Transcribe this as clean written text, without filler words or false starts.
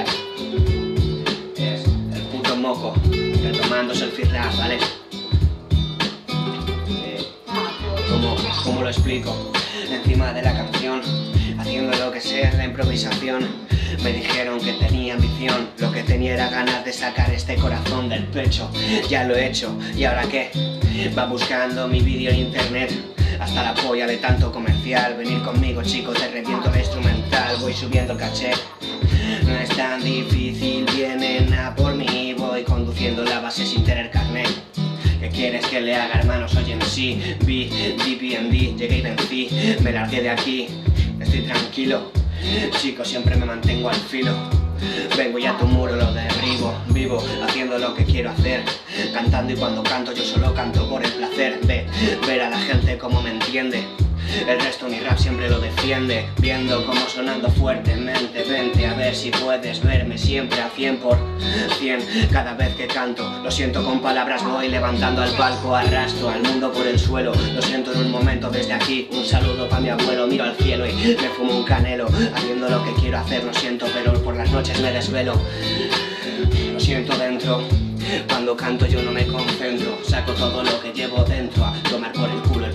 mira, es el puto moco retomándose el fitness, ¿vale? ¿Cómo lo explico? Encima de la canción, haciendo lo que sea, la improvisación. Me dijeron que tenía ambición, lo que tenía era ganas de sacar este corazón del pecho. Ya lo he hecho, ¿y ahora qué? Va buscando mi vídeo en internet, hasta la polla de tanto comercial. Venir conmigo, chico, te reviento la instrumental. Voy subiendo el caché, no es tan difícil, vienen a por mí. Voy conduciendo la base sin tener carnet. ¿Qué quieres que le haga, hermanos? Oye, en sí, vi DPND, llegué y vencí. Me largué de aquí, estoy tranquilo. Chicos, siempre me mantengo al filo. Vengo y a tu muro lo derribo. Vivo haciendo lo que quiero hacer, cantando, y cuando canto yo solo canto por el placer de ver a la gente como me entiende. El resto mi rap siempre lo defiende, viendo como sonando fuertemente. Vente a ver si puedes verme siempre a 100% cada vez que canto. Lo siento con palabras, voy levantando al palco, arrastro al mundo por el suelo. Lo siento en un momento desde aquí, un saludo pa' mi abuelo. Miro al cielo y me fumo un canelo, haciendo lo que quiero hacer. Lo siento, pero por las noches me desvelo. Lo siento dentro, cuando canto yo no me concentro. Saco todo lo que llevo dentro a tomar por el culo.